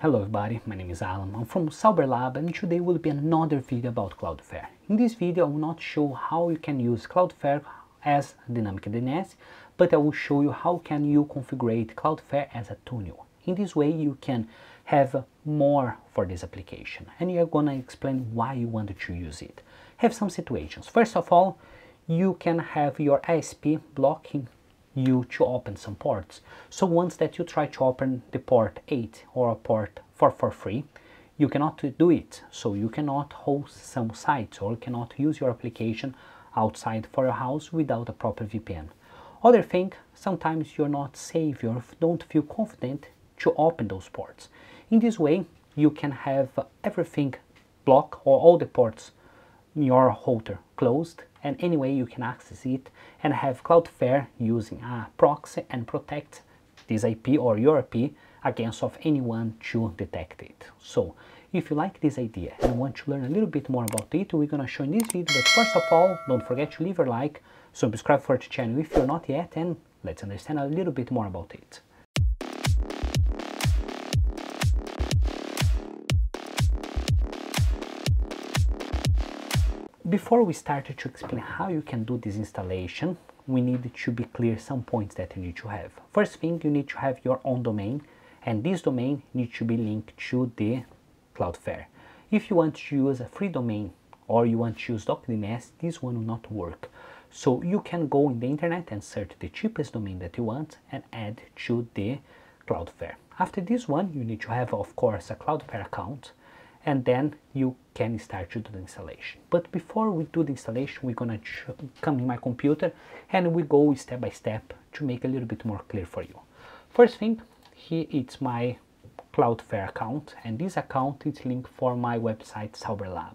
Hello everybody, my name is Alan, I'm from CyberLab, and today will be another video about Cloudflare. In this video I will not show how you can use Cloudflare as dynamic DNS, but I will show you how can you configure Cloudflare as a tunnel. In this way you can have more for this application, and you are going to explain why you wanted to use it. Have some situations. First of all, you can have your ISP blocking you to open some ports. So once that you try to open the port 8 or a port 443, you cannot do it. So you cannot host some sites or cannot use your application outside for your house without a proper VPN. Other thing, sometimes you're not safe or don't feel confident to open those ports. In this way, you can have everything blocked or all the ports in your router closed, and anyway you can access it and have Cloudflare using a proxy and protect this IP or your IP against of anyone to detect it. So if you like this idea and want to learn a little bit more about it, we're gonna show in this video. But first of all, don't forget to leave a like, subscribe for the channel if you're not yet, and let's understand a little bit more about it. Before we start to explain how you can do this installation, we need to be clear some points that you need to have. First thing, you need to have your own domain, and this domain needs to be linked to the Cloudflare. If you want to use a free domain or you want to use DocDNS, this one will not work. So you can go in the internet and search the cheapest domain that you want and add to the Cloudflare. After this one, you need to have, of course, a Cloudflare account, and then you can start to do the installation. But before we do the installation, we're gonna come in my computer and we go step by step to make a little bit more clear for you. First thing, here it's my Cloudflare account, and this account is linked for my website CyberLab.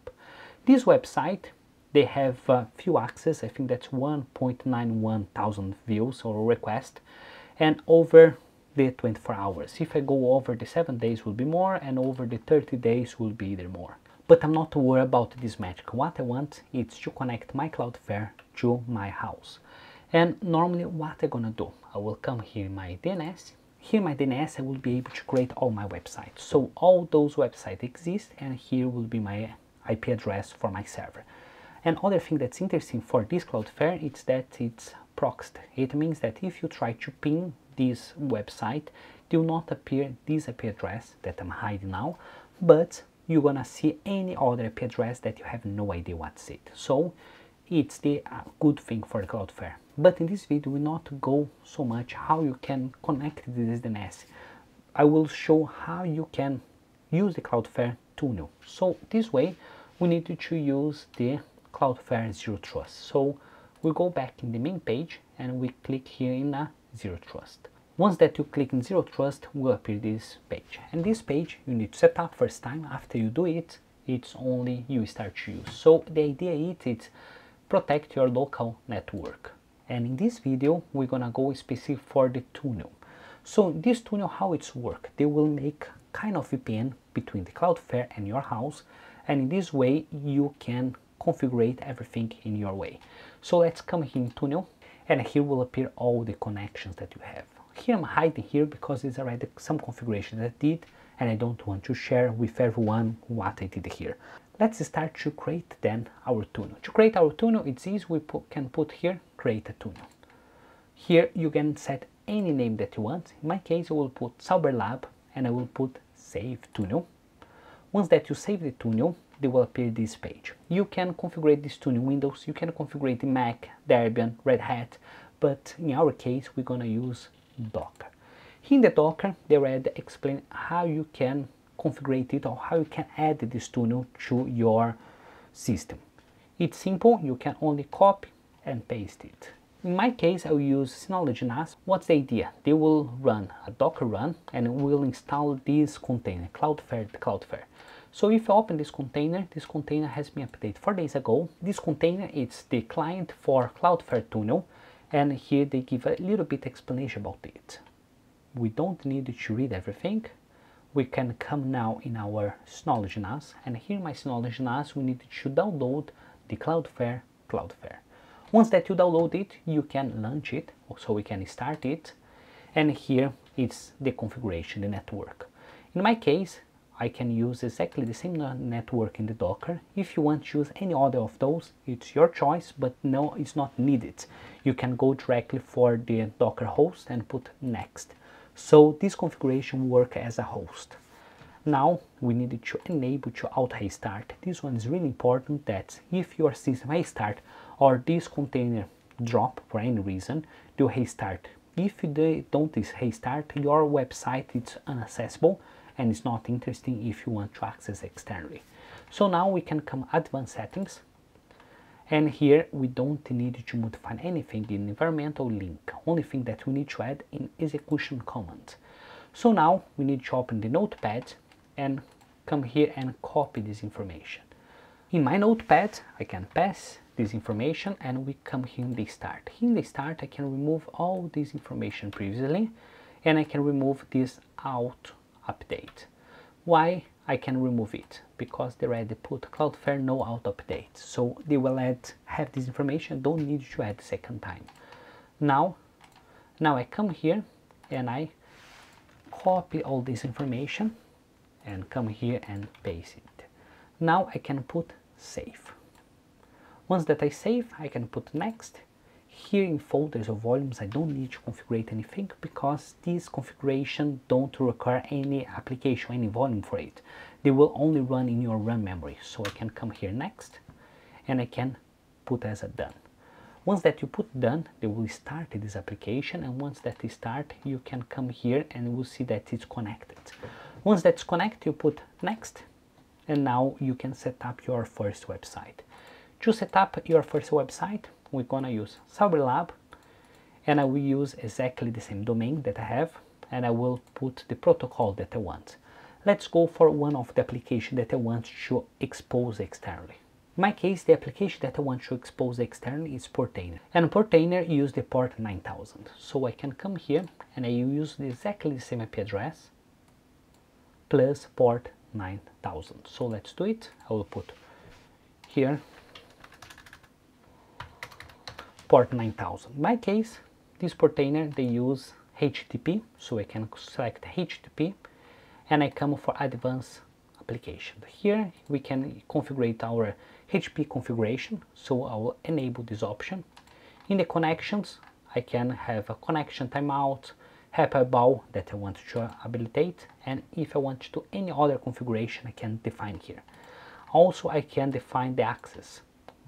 This website, they have a few access, I think that's 1,910 views or requests, and over the 24 hours. If I go over the 7 days will be more, and over the 30 days will be either more. But I'm not worried about this magic. What I want is to connect my Cloudflare to my house. And normally what I'm gonna do, I will come here in my DNS. Here my DNS, I will be able to create all my websites. So all those websites exist, and here will be my IP address for my server. And other thing that's interesting for this Cloudflare is that it's proxed. It means that if you try to ping this website, do not appear this IP address that I'm hiding now, but you're gonna see any other IP address that you have no idea what's it. So it's the good thing for Cloudflare. But in this video, we will not go so much how you can connect this DNS. I will show how you can use the Cloudflare tunnel. So this way, we need to use the Cloudflare Zero Trust. So we go back in the main page and we click here in a Zero Trust. Once that you click in Zero Trust, will appear this page. And this page you need to set up first time. After you do it, it's only you start to use. So the idea is protect your local network. And in this video, we're gonna go specific for the tunnel. So this tunnel, how it's work? They will make kind of VPN between the Cloudflare and your house. And in this way, you can configure everything in your way. So let's come here in tunnel. And here will appear all the connections that you have. Here I'm hiding here because it's already some configuration that I did, and I don't want to share with everyone what I did here. Let's start to create then our tunnel. To create our tunnel, it's easy. We can put here, create a tunnel. Here you can set any name that you want. In my case, I will put CyberLab, and I will put save tunnel. Once that you save the tunnel, they will appear this page. You can configure this to Windows, you can configure the Mac, Debian, Red Hat, but in our case, we're gonna use Docker. Here in the Docker, they already explain how you can configure it or how you can add this tunnel to your system. It's simple, you can only copy and paste it. In my case, I'll use Synology NAS. What's the idea? They will run a Docker run and will install this container, Cloudflare to Cloudflare. So if I open this container has been updated 4 days ago. This container is the client for Cloudflare tunnel, and here they give a little bit explanation about it. We don't need to read everything. We can come now in our Synology NAS, and here in my Synology NAS, we need to download the Cloudflare. Once that you download it, you can launch it, so we can start it, and here it's the configuration, the network. In my case, I can use exactly the same network in the Docker. If you want to use any other of those, it's your choice, but no, it's not needed. You can go directly for the Docker host and put next. So this configuration works as a host. Now we need to enable to auto restart. This one is really important, that if your system restart or this container drop for any reason, do restart. If they don't restart, your website is inaccessible and it's not interesting if you want to access externally. So now we can come advanced settings, and here we don't need to modify anything in environmental link. Only thing that we need to add in execution command. So now we need to open the notepad and come here and copy this information. In my notepad, I can pass this information and we come here in the start. In the start, I can remove all this information previously, and I can remove this out update. Why I can remove it? Because they already put Cloudflare no out update. So they will have this information, don't need to add second time. Now I come here and I copy all this information and come here and paste it. Now I can put save. Once that I save, I can put next. Here in folders or volumes, I don't need to configure anything because this configuration don't require any application, any volume for it. They will only run in your RAM memory. So I can come here next and I can put as a done. Once that you put done, they will start this application, and once that is start, you can come here and you will see that it's connected. Once that's connected, you put next, and now you can set up your first website. To set up your first website, we're gonna use CyberLab, and I will use exactly the same domain that I have, and I will put the protocol that I want. Let's go for one of the applications that I want to expose externally. In my case, the application that I want to expose externally is Portainer, and Portainer use the port 9000. So I can come here and I use exactly the same IP address plus port 9000. So let's do it. I will put here port 9000. In my case, this Portainer, they use HTTP, so I can select HTTP, and I come for advanced application. Here we can configure our HTTP configuration, so I will enable this option. In the connections, I can have a connection timeout, hyperball that I want to habilitate, and if I want to do any other configuration, I can define here. Also, I can define the access.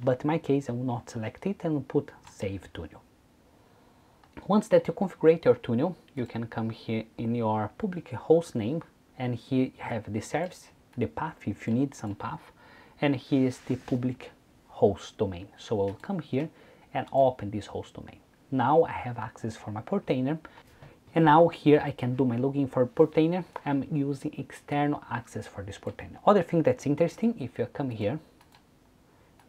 But in my case, I will not select it and put save tunnel. Once that you configure your tunnel, you can come here in your public host name, and here you have the service, the path if you need some path, and here is the public host domain. So I will come here and open this host domain. Now I have access for my Portainer, and now here I can do my login for Portainer. I'm using external access for this Portainer. Other thing that's interesting, if you come here,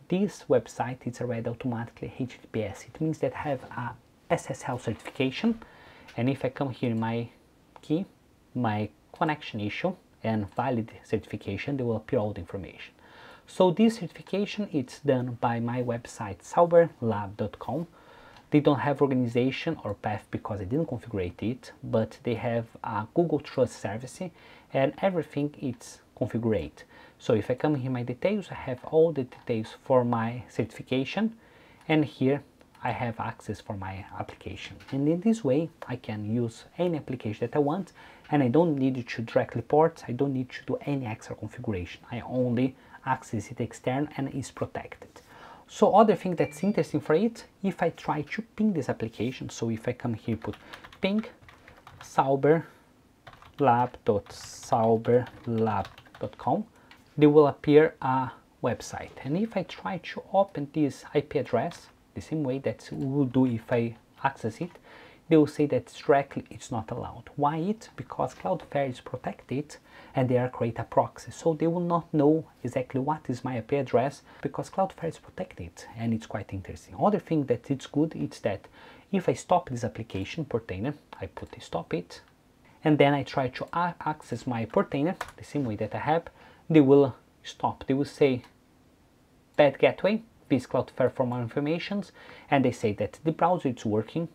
this website is already automatically HTTPS. It means that I have a SSL certification, and if I come here in my key, my connection issue and valid certification, they will appear all the information. So this certification, it's done by my website cyberlab.com. They don't have organization or path because I didn't configure it, but they have a Google Trust service and everything it's configured. So if I come here my details, I have all the details for my certification, and here I have access for my application. And in this way, I can use any application that I want, and I don't need to directly port, I don't need to do any extra configuration. I only access it external and it's protected. So other thing that's interesting for it, if I try to ping this application, so if I come here, put ping cyberlab.cyberlab.com, they will appear a website. And if I try to open this IP address, the same way that we will do if I access it, they will say that directly it's not allowed. Why it? Because Cloudflare is protected and they are create a proxy. So they will not know exactly what is my IP address because Cloudflare is protected, and it's quite interesting. Other thing that it's good is that if I stop this application, Portainer, I put stop it, and then I try to access my Portainer, the same way that I have, they will stop. They will say bad gateway, please Cloudflare for more information, and they say that the browser is working,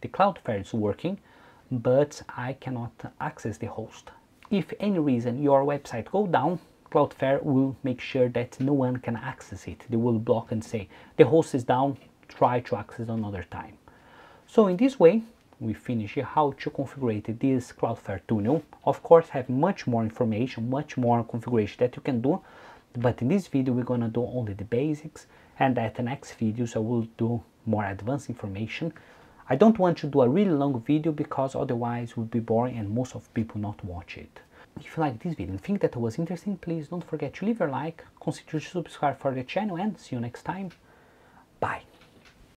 the Cloudflare is working, but I cannot access the host. if any reason your website go down, Cloudflare will make sure that no one can access it. They will block and say the host is down, try to access another time. So in this way we finish how to configure this Cloudflare tunnel. Of course, have much more information, much more configuration that you can do, but in this video we're gonna do only the basics, and at the next videos I will do more advanced information. I don't want to do a really long video because otherwise it will be boring and most of people not watch it. If you like this video and think that it was interesting, please don't forget to leave your like, consider to subscribe for the channel, and see you next time. Bye!